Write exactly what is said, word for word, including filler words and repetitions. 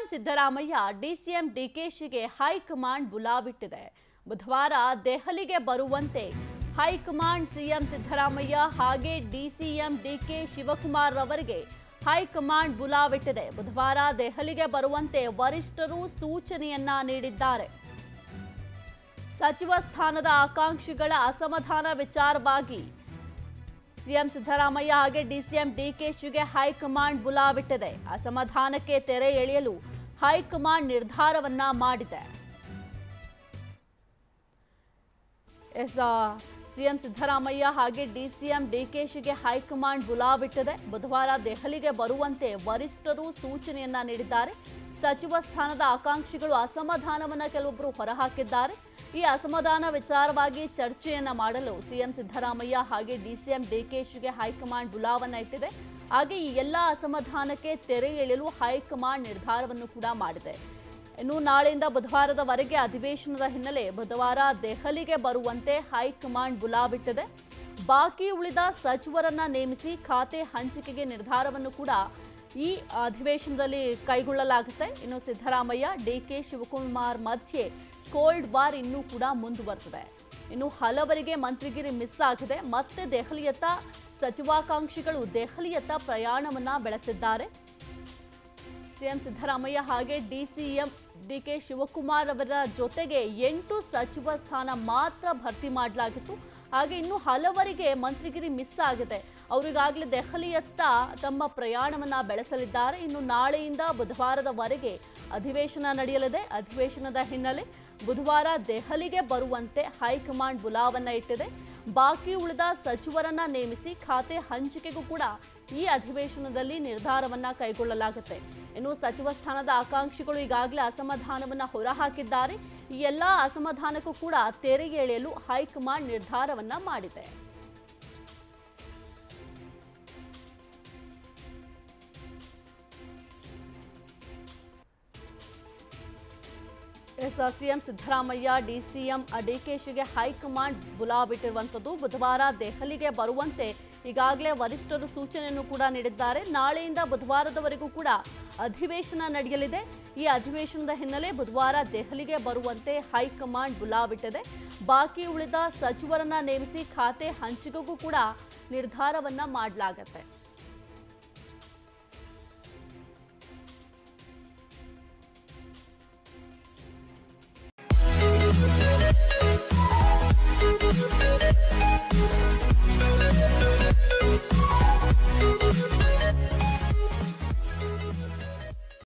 CM Siddaramaiah DCM ಡಿಕೆಶಿಗೆ high command ಬುಲಾವಿಟ್ಟಿದೆ. ಬುಧವಾರ ದೆಹಲಿಗೆ ಬರುವಂತೆ ಹೈಕಮಾಂಡ್ ಸಿಎಂ ಸಿದ್ದರಾಮಯ್ಯ ಹಾಗೆ ಡಿಸಿಎಂ ಡಿಕೆ ಶಿವಕುಮಾರ್ ಅವರಿಗೆ ಹೈಕಮಾಂಡ್ ಬುಲಾವಿಟ್ಟಿದೆ. ಬುಧವಾರ ದೆಹಲಿಗೆ ಬರುವಂತೆ ವರಿಷ್ಠರು ಸೂಚನೆಯನ್ನ ನೀಡಿದ್ದಾರೆ. ಸಚಿವ ಸ್ಥಾನದ ಆಕಾಂಕ್ಷಿಗಳ ಅಸಮಾಧಾನ ವಿಚಾರವಾಗಿ ಸಿಎಂ ಸಿದ್ದರಾಮಯ್ಯ ಹಾಗೆ ಡಿಸಿಎಂ ಡಿಕೆಶಿಗೆ ಹೈಕಮಾಂಡ್ ಬುಲಾವಿಟ್ಟಿದೆ. ಅಸಮಾಧಾನಕ್ಕೆ ತೆರೆ ಎಳೆಯಲು ಹೈಕಮಾಂಡ್ ನಿರ್ಧಾರವನ್ನ ಮಾಡಿದೆ. ಸಿಎಂ ಸಿದ್ದರಾಮಯ್ಯ ಹಾಗೆ ಡಿಸಿಎಂ ಡಿಕೆಶಿಗೆ ಹೈಕಮಾಂಡ್ ಬುಲಾವಿಟ್ಟಿದೆ. ಬುಧವಾರ ದೆಹಲಿಗೆ ಬರುವಂತೆ ವರಿಷ್ಠರು ಸೂಚನೆಯನ್ನ ನೀಡಿದ್ದಾರೆ. ಸಚಿವ ಸ್ಥಾನದ ಆಕಾಂಕ್ಷಿಗಳು ಅಸಮಾಧಾನವನ್ನ ಕೆಲವೊಬ್ಬರು ಹೊರಹಾಕಿದ್ದಾರೆ. ಈ ಅಸಮಾಧಾನ ವಿಚಾರವಾಗಿ ಚರ್ಚೆಯನ್ನ ಮಾಡಲು ಸಿಎಂ ಸಿದ್ದರಾಮಯ್ಯ ಹಾಗೆ ಡಿಸಿಎಂ ಡಿಕೆಶಿಗೆ ಹೈಕಮಾಂಡ್ ಬುಲಾವನ್ನ ಇಟ್ಟಿದೆ. ಹಾಗೆ ಈ ಎಲ್ಲ ಅಸಮಾಧಾನಕ್ಕೆ ತೆರೆ ಎಳೆಯಲು ಹೈಕಮಾಂಡ್ ನಿರ್ಧಾರವನ್ನು ಕೂಡ ಮಾಡಿದೆ. ಇನ್ನು ನಾಳೆಯಿಂದ ಬುಧವಾರದವರೆಗೆ ಅಧಿವೇಶನದ ಹಿನ್ನೆಲೆ ಬುಧವಾರ ದೆಹಲಿಗೆ ಬರುವಂತೆ ಹೈಕಮಾಂಡ್ ಬುಲಾವಿಟ್ಟಿದೆ. ಬಾಕಿ ಉಳಿದ ಸಚಿವರನ್ನ ನೇಮಿಸಿ ಖಾತೆ ಹಂಚಿಕೆಗೆ ನಿರ್ಧಾರವನ್ನು ಕೂಡ ಈ ಅಧಿವೇಶನದಲ್ಲಿ ಕೈಗೊಳ್ಳಲಾಗುತ್ತೆ. ಇನ್ನು ಸಿದ್ದರಾಮಯ್ಯ ಡಿಕೆ ಶಿವಕುಮಾರ್ ಮಧ್ಯೆ ಕೋಲ್ಡ್ ವಾರ್ ಇನ್ನೂ ಕೂಡ ಮುಂದುವರೆದಿದೆ. ಇನ್ನು ಹಲವರಿಗೆ ಮಂತ್ರಿಗಿರಿ ಮಿಸ್ ಆಗಿದೆ. ಮತ್ತೆ ದೆಹಲಿಯತ್ತ ಸಚಿವಾಕಾಂಕ್ಷಿಗಳು ದೆಹಲಿಯತ್ತ ಪ್ರಯಾಣವನ್ನ ಬೆಳೆಸಿದ್ದಾರೆ. ಸಿಎಂ ಸಿದ್ದರಾಮಯ್ಯ ಹಾಗೆ ಡಿಸಿಎಂ ಡಿಕೆ ಶಿವಕುಮಾರ್ ಅವರ ಜೊತೆಗೆ ಎಂಟು ಸಚಿವ ಸ್ಥಾನ ಮಾತ್ರ ಭರ್ತಿ ಮಾಡಲಾಗಿತ್ತು. ಹಾಗೆ ಇನ್ನು ಹಲವರಿಗೆ ಮಂತ್ರಿಗಿರಿ ಮಿಸ್ ಆಗಿದೆ. ಅವರಿಗಾಗಲೇ ದೆಹಲಿಯತ್ತ ತಮ್ಮ ಪ್ರಯಾಣವನ್ನು ಬೆಳೆಸಲಿದ್ದಾರೆ. ಇನ್ನು ನಾಳೆಯಿಂದ ಬುಧವಾರದವರೆಗೆ ಅಧಿವೇಶನ ನಡೆಯಲಿದೆ. ಅಧಿವೇಶನದ ಹಿನ್ನೆಲೆ ಬುಧವಾರ ದೆಹಲಿಗೆ ಬರುವಂತೆ ಹೈಕಮಾಂಡ್ ಬುಲಾವನ್ನ ಇಟ್ಟಿದೆ. ಬಾಕಿ ಉಳಿದ ಸಚಿವರನ್ನ ನೇಮಿಸಿ ಖಾತೆ ಹಂಚಿಕೆಗೂ ಕೂಡ ಈ ಅಧಿವೇಶನದಲ್ಲಿ ನಿರ್ಧಾರವನ್ನ ಕೈಗೊಳ್ಳಲಾಗುತ್ತೆ. ಇನ್ನು ಸಚಿವ ಸ್ಥಾನದ ಆಕಾಂಕ್ಷಿಗಳು ಈಗಾಗಲೇ ಅಸಮಾಧಾನವನ್ನ ಹೊರಹಾಕಿದ್ದಾರೆ. ಈ ಎಲ್ಲ ಅಸಮಾಧಾನಕ್ಕೂ ಕೂಡ ತೆರೆ ಎಳೆಯಲು ಹೈಕಮಾಂಡ್ ನಿರ್ಧಾರವನ್ನ ಮಾಡಿದೆ. ಸಿಎಂ ಸಿದ್ದರಾಮಯ್ಯ ಡಿಸಿಎಂ ಡಿಕೆಶಿಗೆ ಹೈಕಮಾಂಡ್ ಬುಲಾವಿಟ್ಟಿರುವಂಥದ್ದು. ಬುಧವಾರ ದೆಹಲಿಗೆ ಬರುವಂತೆ ಈಗಾಗಲೇ ವರಿಷ್ಠರು ಸೂಚನೆಯನ್ನು ಕೂಡ ನೀಡಿದ್ದಾರೆ. ನಾಳೆಯಿಂದ ಬುಧವಾರದವರೆಗೂ ಕೂಡ ಅಧಿವೇಶನ ನಡೆಯಲಿದೆ. ಈ ಅಧಿವೇಶನದ ಹಿನ್ನೆಲೆ ಬುಧವಾರ ದೆಹಲಿಗೆ ಬರುವಂತೆ ಹೈಕಮಾಂಡ್ ಬುಲಾವಿಟ್ಟಿದೆ. ಬಾಕಿ ಉಳಿದ ಸಚಿವರನ್ನ ನೇಮಿಸಿ ಖಾತೆ ಹಂಚಿಕೆಗೂ ಕೂಡ ನಿರ್ಧಾರವನ್ನ ಮಾಡಲಾಗುತ್ತೆ.